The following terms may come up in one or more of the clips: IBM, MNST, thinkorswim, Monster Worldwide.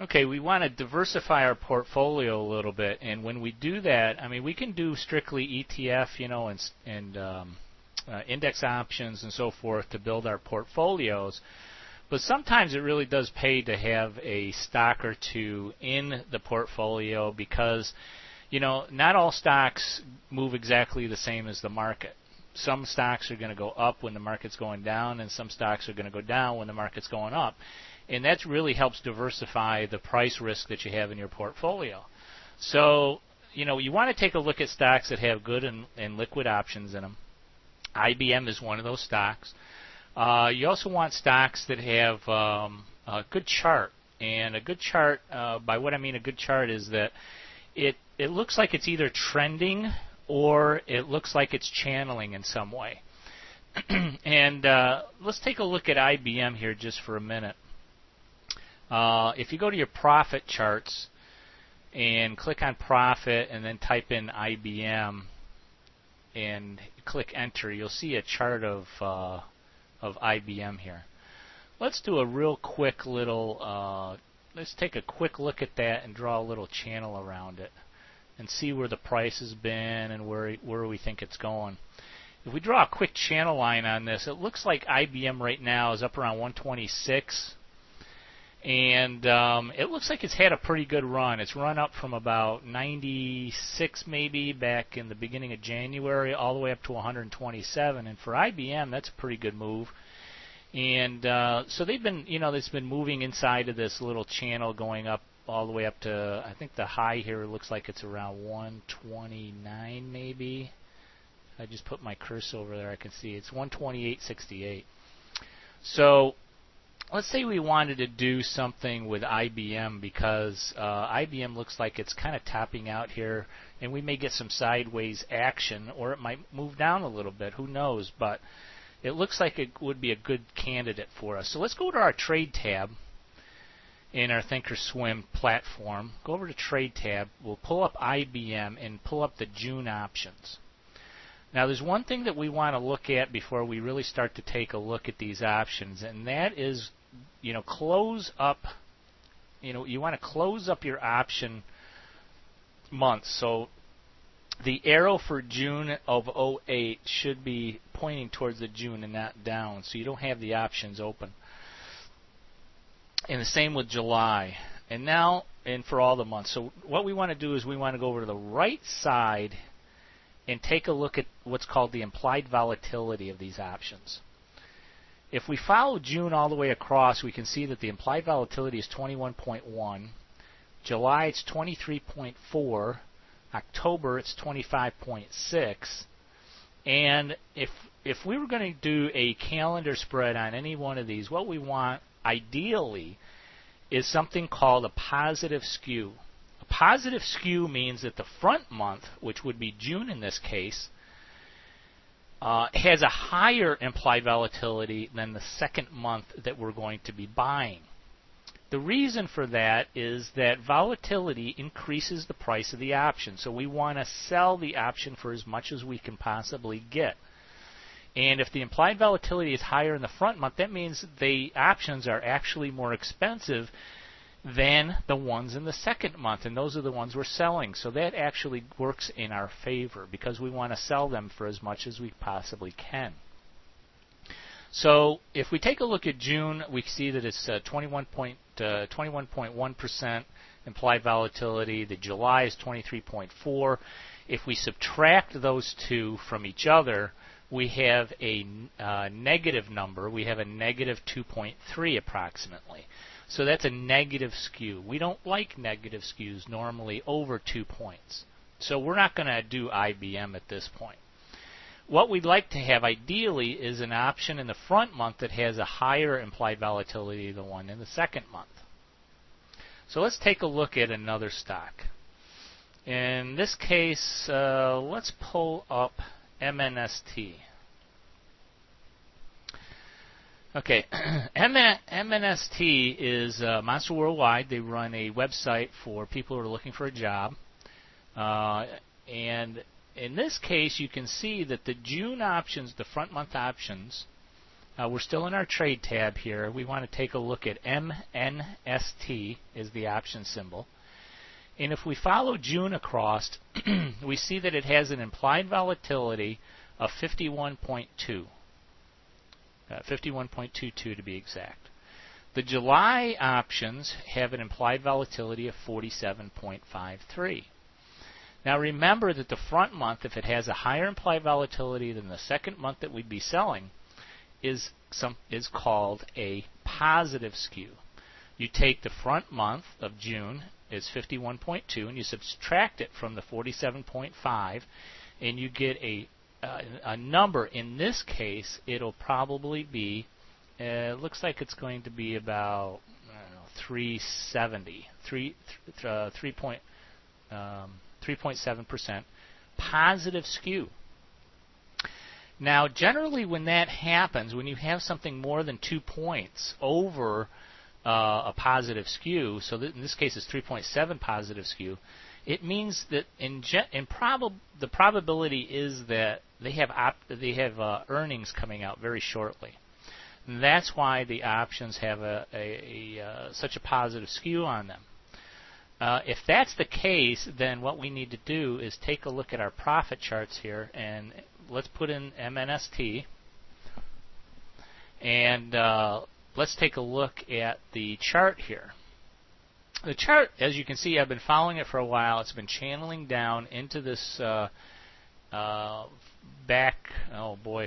Okay, we want to diversify our portfolio a little bit, and when we do that, I mean, we can do strictly ETF, you know, and index options and so forth to build our portfolios. But sometimes it really does pay to have a stock or two in the portfolio because, you know, not all stocks move exactly the same as the market. Some stocks are going to go up when the market's going down, and some stocks are going to go down when the market's going up. And that really helps diversify the price risk that you have in your portfolio. So, you know, you want to take a look at stocks that have good and liquid options in them. IBM is one of those stocks. You also want stocks that have a good chart. And a good chart, by what I mean a good chart, is that it looks like it's either trending or it looks like it's channeling in some way. And let's take a look at IBM here just for a minute. If you go to your profit charts and click on profit and then type in IBM and click enter, you'll see a chart of IBM here. Let's do a real quick little, let's take a quick look at that and draw a little channel around it and see where the price has been and where we think it's going. If we draw a quick channel line on this, it looks like IBM right now is up around 126, and it looks like it's had a pretty good run. It's run up from about 96 maybe back in the beginning of January all the way up to 127, and for IBM that's a pretty good move. And so they've been, you know, it's been moving inside of this little channel going up all the way up to, I think the high here looks like it's around 129 maybe. I just put my cursor over there, I can see it's 128.68. So let's say we wanted to do something with IBM because IBM looks like it's kind of topping out here, and we may get some sideways action, or it might move down a little bit, who knows, but it looks like it would be a good candidate for us. So let's go to our trade tab in our thinkorswim platform. Go over to trade tab, we'll pull up IBM and pull up the June options. Now there's one thing that we want to look at before we really start to take a look at these options, and that is, you know, close up, you know, you want to close up your option months. So the arrow for June of 08 should be pointing towards the June and not down, so you don't have the options open. And the same with July. And now, and for all the months. So what we want to do is we want to go over to the right side and take a look at what's called the implied volatility of these options. If we follow June all the way across, we can see that the implied volatility is 21.1. July, it's 23.4. October, it's 25.6. And if we were going to do a calendar spread on any one of these, what we want ideally is something called a positive skew. A positive skew means that the front month, which would be June in this case, has a higher implied volatility than the second month that we're going to be buying. The reason for that is that volatility increases the price of the option, so we want to sell the option for as much as we can possibly get. And if the implied volatility is higher in the front month, that means the options are actually more expensive than the ones in the second month, and those are the ones we're selling. So that actually works in our favor because we want to sell them for as much as we possibly can. So if we take a look at June, we see that it's 21.1% implied volatility. The July is 23.4. If we subtract those two from each other, we have a negative number. We have a negative 2.3 approximately. So that's a negative skew. We don't like negative skews normally over 2 points. So we're not going to do IBM at this point. What we'd like to have ideally is an option in the front month that has a higher implied volatility than the one in the second month. So let's take a look at another stock. In this case, let's pull up MNST. Okay, MNST is Monster Worldwide. They run a website for people who are looking for a job. And in this case, you can see that the June options, the front month options, We're still in our trade tab here. We want to take a look at MNST is the option symbol. And if we follow June across, we see that it has an implied volatility of 51.2. 51.22 to be exact. The July options have an implied volatility of 47.53. Now remember that the front month, if it has a higher implied volatility than the second month that we'd be selling, is called a positive skew. You take the front month of June is 51.2 and you subtract it from the 47.5 and you get a number. In this case, it'll probably be, it looks like it's going to be about, I don't know, 3.7% positive skew. Now generally when that happens, when you have something more than 2 points over a positive skew, so that in this case it's 3.7 positive skew, it means that the probability is that they have earnings coming out very shortly. And that's why the options have such a positive skew on them. If that's the case, then what we need to do is take a look at our profit charts here, and let's put in MNST, and let's take a look at the chart here. The chart, as you can see, I've been following it for a while. It's been channeling down into this if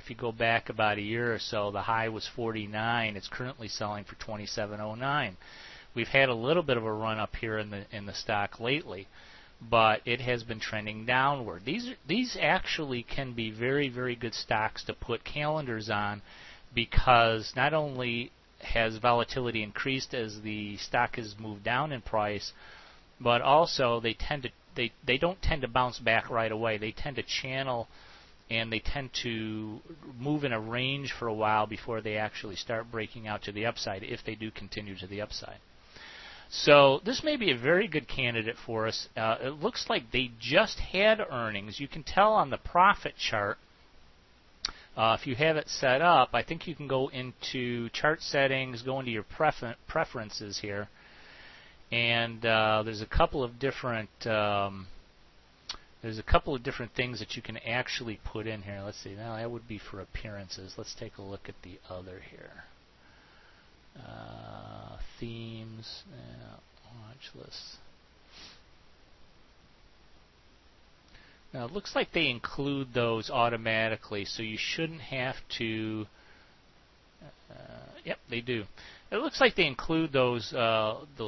you go back about a year or so, the high was 49. It's currently selling for 27.09. We've had a little bit of a run up here in the stock lately, but it has been trending downward. These actually can be very, very good stocks to put calendars on, because not only has volatility increased as the stock has moved down in price, but also they don't tend to bounce back right away. They tend to channel and they tend to move in a range for a while before they actually start breaking out to the upside, if they do continue to the upside. So this may be a very good candidate for us. It looks like they just had earnings. You can tell on the profit chart, if you have it set up, I think you can go into chart settings, go into your preferences here, and there's a couple of different things that you can actually put in here. Let's see. Now that would be for appearances. Let's take a look at the other here. Themes, watch lists. Now it looks like they include those automatically, so you shouldn't have to. Yep, they do. It looks like they include those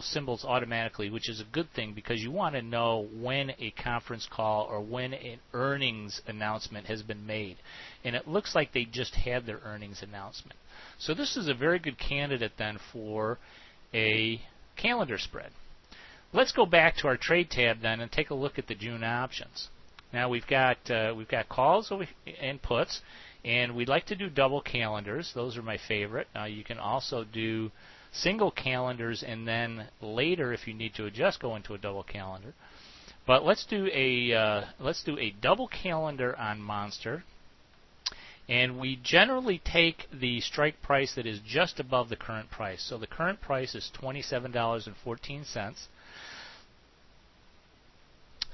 symbols automatically, which is a good thing, because you want to know when a conference call or when an earnings announcement has been made. And it looks like they just had their earnings announcement. So this is a very good candidate then for a calendar spread. Let's go back to our trade tab then and take a look at the June options. Now we've got calls and puts, and we'd like to do double calendars. Those are my favorite. You can also do single calendars, and then later, if you need to adjust, go into a double calendar. But let's do a double calendar on Monster, and we generally take the strike price that is just above the current price. So the current price is $27.14.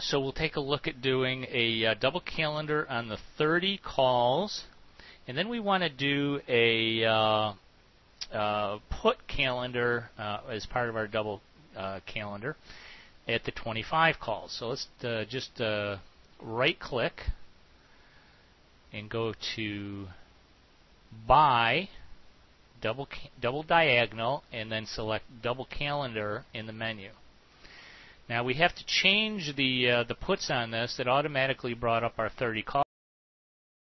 So we'll take a look at doing a double calendar on the 30 calls, and then we want to do a put calendar as part of our double calendar at the 25 calls. So let's just right click and go to buy, double diagonal, and then select double calendar in the menu. Now we have to change the puts on this. That automatically brought up our 30 calls.